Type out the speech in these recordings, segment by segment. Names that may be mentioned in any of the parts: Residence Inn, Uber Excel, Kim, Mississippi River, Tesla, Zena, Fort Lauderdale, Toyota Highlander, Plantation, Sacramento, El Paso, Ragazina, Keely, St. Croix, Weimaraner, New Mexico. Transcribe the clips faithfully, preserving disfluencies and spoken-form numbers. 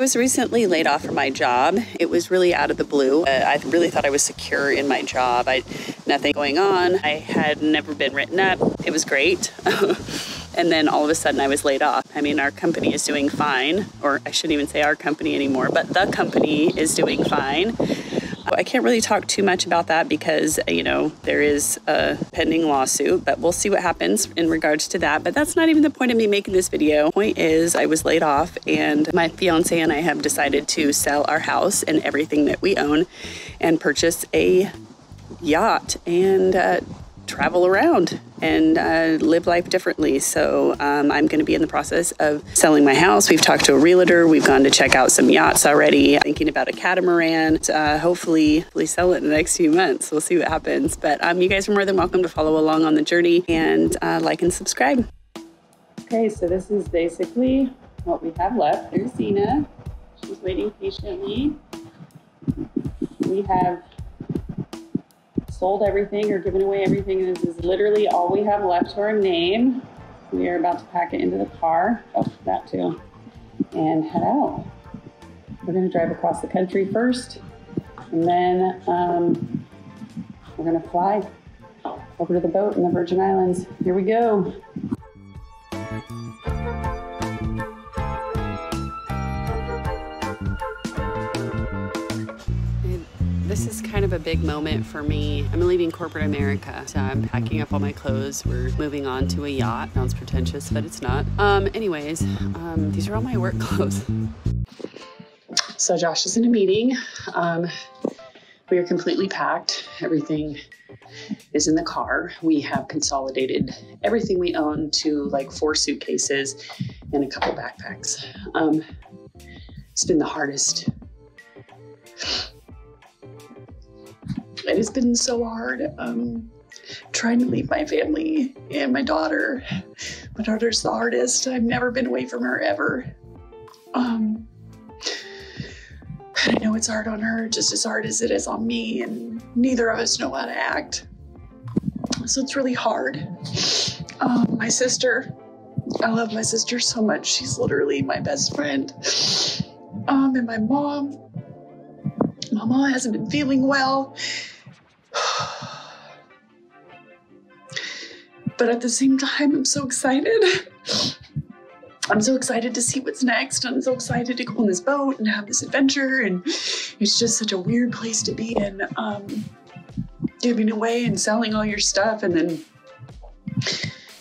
I was recently laid off from my job. It was really out of the blue. Uh, I really thought I was secure in my job. I nothing going on. I had never been written up. It was great. And then all of a sudden I was laid off. I mean, our company is doing fine, or I shouldn't even say our company anymore, but the company is doing fine. I can't really talk too much about that because, you know, there is a pending lawsuit, but we'll see what happens in regards to that. But that's not even the point of me making this video. The point is I was laid off and my fiance and I have decided to sell our house and everything that we own and purchase a yacht and uh, travel around and uh, live life differently. So um, I'm going to be in the process of selling my house. We've talked to a realtor. We've gone to check out some yachts already. Thinking about a catamaran. Uh, hopefully, hopefully sell it in the next few months. We'll see what happens. But um, you guys are more than welcome to follow along on the journey and uh, like and subscribe. Okay, so this is basically what we have left. There's Zena. She's waiting patiently. We have sold everything or given away everything. This is literally all we have left to our name. We are about to pack it into the car. Oh, that too. And head out. We're gonna drive across the country first, and then um, we're gonna fly over to the boat in the Virgin Islands. Here we go. This is kind of a big moment for me. I'm leaving corporate America, so I'm packing up all my clothes. We're moving on to a yacht. Sounds pretentious, but it's not. Um, anyways, um, these are all my work clothes. So Josh is in a meeting. Um, we are completely packed. Everything is in the car. We have consolidated everything we own to like four suitcases and a couple backpacks. Um, it's been the hardest. It has been so hard um, trying to leave my family and my daughter. My daughter's the hardest. I've never been away from her ever. Um, and I know it's hard on her, just as hard as it is on me, and neither of us know how to act. So it's really hard. Um, my sister, I love my sister so much. She's literally my best friend. Um, and my mom, Mama hasn't been feeling well. But at the same time, I'm so excited. I'm so excited to see what's next. I'm so excited to go on this boat and have this adventure. And it's just such a weird place to be in. Um, giving away and selling all your stuff and then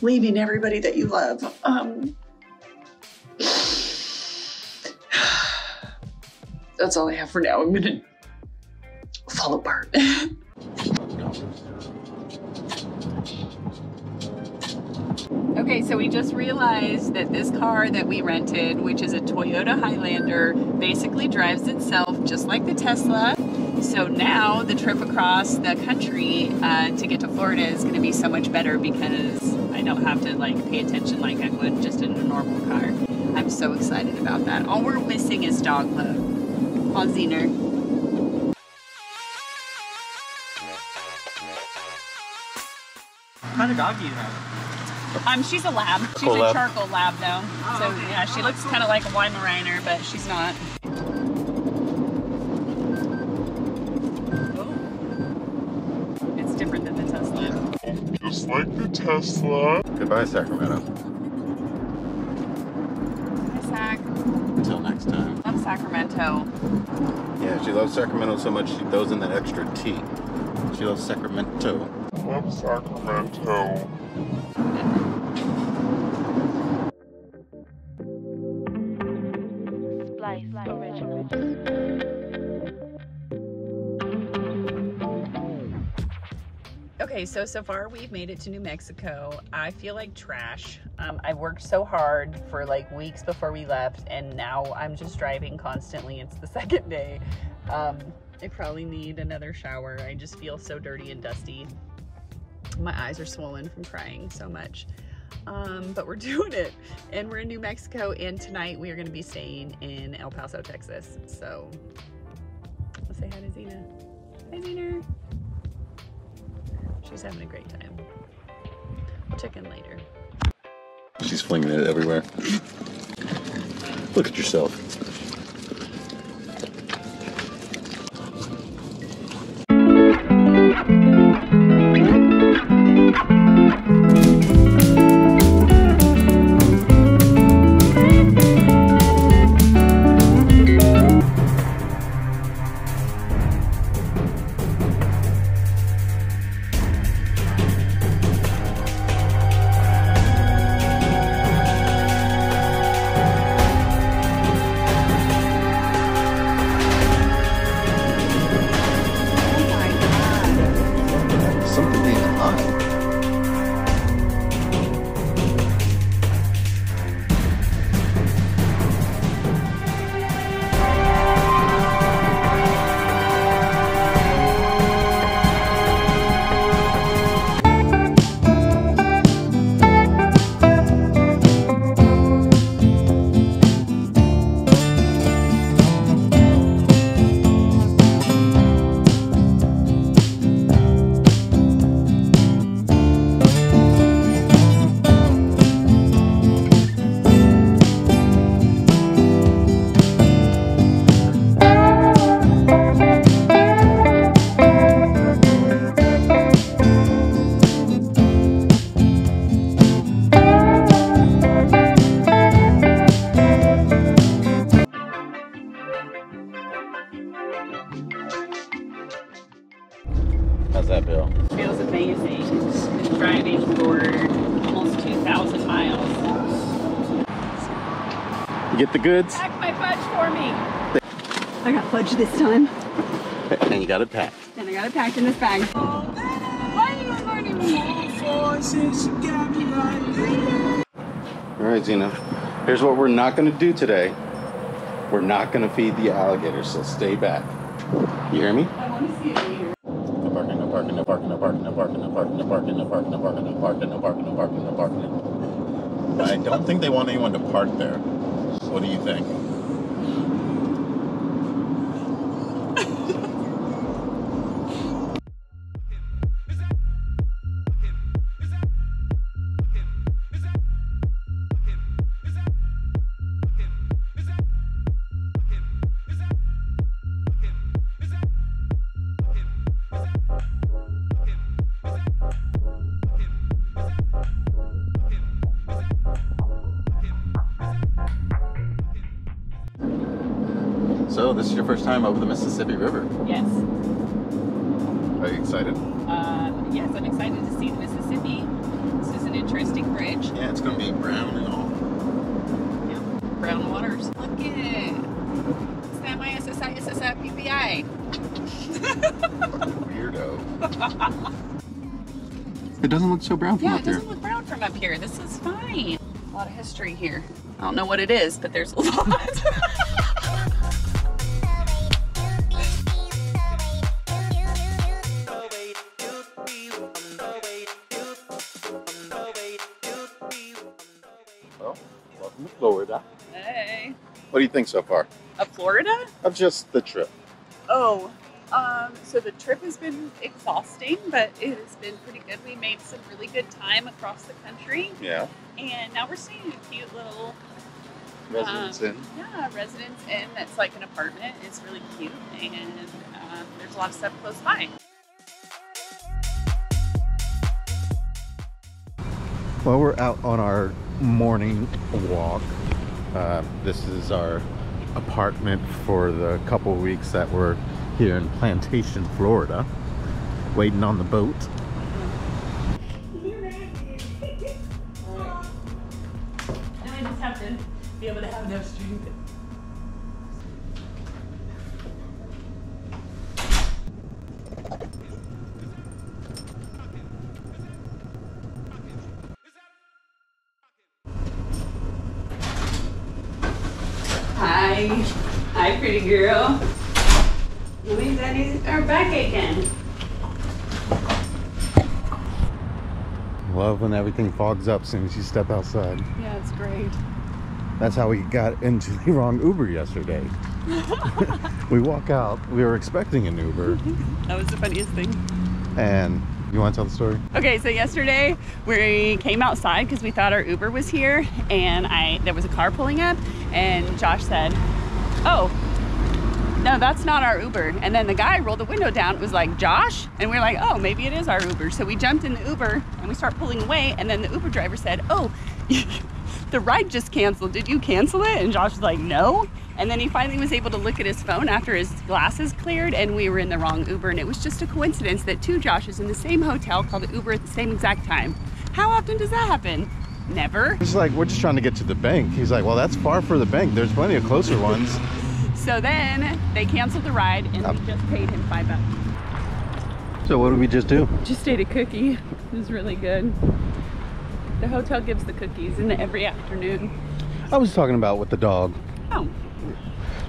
leaving everybody that you love. Um, that's all I have for now. I'm gonna fall apart. Okay, so we just realized that this car that we rented, which is a Toyota Highlander, basically drives itself just like the Tesla. So now the trip across the country uh, to get to Florida is gonna be so much better because I don't have to like pay attention like I would just in a normal car. I'm so excited about that. All we're missing is dog love on Zener. What kind of dog do you have? Um, she's a lab. She's cool a lab. Charcoal lab, though. Oh, so, okay. Yeah, she oh, looks cool. Kind of like a Weimaraner, but she's not. Oh. It's different than the Tesla. Just like the Tesla. Goodbye, Sacramento. Bye, Sac. Until next time. I love Sacramento. Yeah, she loves Sacramento so much she throws in that extra T. She loves Sacramento. I love Sacramento. Okay, so so far we've made it to New Mexico. I feel like trash. Um, I worked so hard for like weeks before we left, and now I'm just driving constantly. It's the second day. Um, I probably need another shower. I just feel so dirty and dusty. My eyes are swollen from crying so much. Um, but we're doing it, and we're in New Mexico, and tonight we are going to be staying in El Paso, Texas. So let's say hi to Zena. Hi, Zena. She's having a great time. I'll check in later. She's flinging it everywhere. Look at yourself. You get the goods. Pack my fudge for me. I got fudge this time. And you got it packed. And I got it packed in this bag. All right, Zena. Here's what we're not going to do today. We're not going to feed the alligators, so stay back. You hear me? I want to see it later. No barking, no barking, no barking, no barking, no barking, no barking, no barking, no barking, no barking, no barking, no barking, no barking, no barking. I don't think they want anyone to park there. What do you think? So this is your first time over the Mississippi River? Yes. Are you excited? Uh, yes, I'm excited to see the Mississippi. This is an interesting bridge. Yeah, it's going to be brown and all. Yeah, brown waters. Look at it. It's that my S S I S S I P P I. Weirdo. It doesn't look so brown from yeah, up here. Yeah, it doesn't look brown from up here. This is fine. A lot of history here. I don't know what it is, but there's a lot. Welcome to Florida. Hey. What do you think so far? Of Florida? Of just the trip. Oh, um, so the trip has been exhausting, but it has been pretty good. We made some really good time across the country. Yeah. And now we're staying in a cute little Residence um, Inn. Yeah, Residence Inn that's like an apartment. It's really cute, and um, there's a lot of stuff close by. Well, we're out on our morning walk. Uh, this is our apartment for the couple weeks that we're here in Plantation, Florida, waiting on the boat. And I just have to be able to have enough students. Hi. Hi, pretty girl. We've got our back again. Love when everything fogs up as soon as you step outside. Yeah, it's great. That's how we got into the wrong Uber yesterday. We walk out. We were expecting an Uber. That was the funniest thing. And you want to tell the story? Okay, so yesterday we came outside because we thought our Uber was here, and I there was a car pulling up, and Josh said, "Oh, no, that's not our Uber." And then the guy rolled the window down. It was like, "Josh?" And we were like, "Oh, maybe it is our Uber." So we jumped in the Uber and we start pulling away, and then the Uber driver said, "Oh, the ride just canceled. Did you cancel it?" And Josh was like, "No." And then he finally was able to look at his phone after his glasses cleared, and we were in the wrong Uber. And it was just a coincidence that two Joshes in the same hotel called the Uber at the same exact time. How often does that happen? Never. It's like, we're just trying to get to the bank. He's like, "Well, that's far for the bank. There's plenty of closer ones." So then they canceled the ride, and yep, we just paid him five bucks. So what did we just do? Just ate a cookie. It was really good. The hotel gives the cookies in every afternoon. I was talking about with the dog. Oh.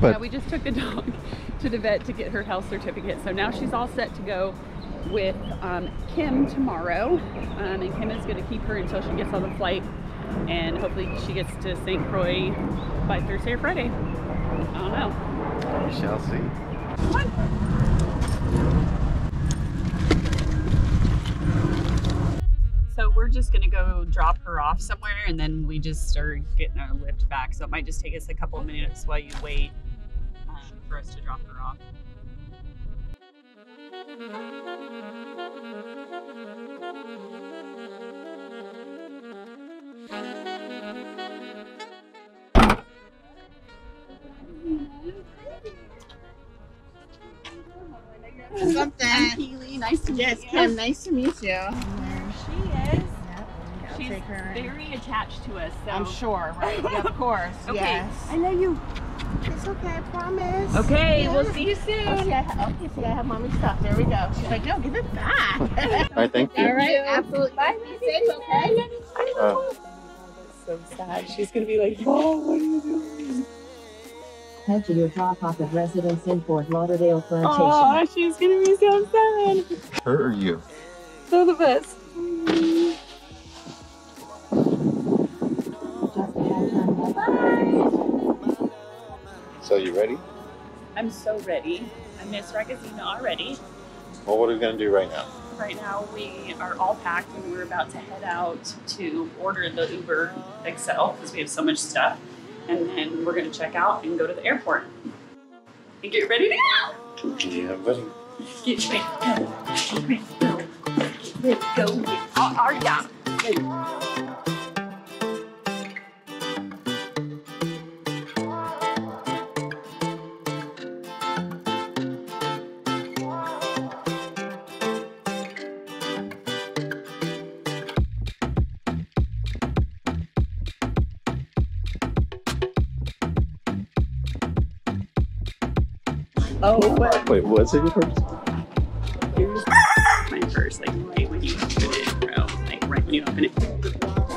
But yeah, we just took the dog to the vet to get her health certificate. So now she's all set to go with um, Kim tomorrow. Um, and Kim is going to keep her until she gets on the flight. And hopefully she gets to Saint Croix by Thursday or Friday. I don't know. We shall see. Come on. So we're just going to go drop her off somewhere. And then we just are getting our lift back. So it might just take us a couple of minutes while you wait for us to drop her off. Something. I'm Keely. Nice to meet you. Yes, Kim. Nice to meet you. There she is. She she's her. very attached to us. So. I'm sure, right? Yeah, of course. Okay. Yes. I know you. It's okay, I promise. Okay, yeah. We'll see you soon. Oh, see, I have, okay, see, I have mommy's stuff. There we go. She's like, no, give it back. All right, thank you. All right, absolutely. Bye, it's okay. Oh, that's so sad. She's going to be like, Mom, what are you doing? Head to your drop off at Residence Inn, Fort Lauderdale, Plantation. Oh, she's going to be so sad. Her or you? Both of us. So you ready? I'm so ready. I miss Ragazina already. Well, what are we gonna do right now? Right now we are all packed and we're about to head out to order the Uber Excel because we have so much stuff. And then we're gonna check out and go to the airport. And get ready to go! Yeah, buddy. Get ready, go, get ready, go. Get ready, go, get all our job. Oh, what? Wait, was it your first? Here's my first, like right when you open it, bro. Like right when you open it.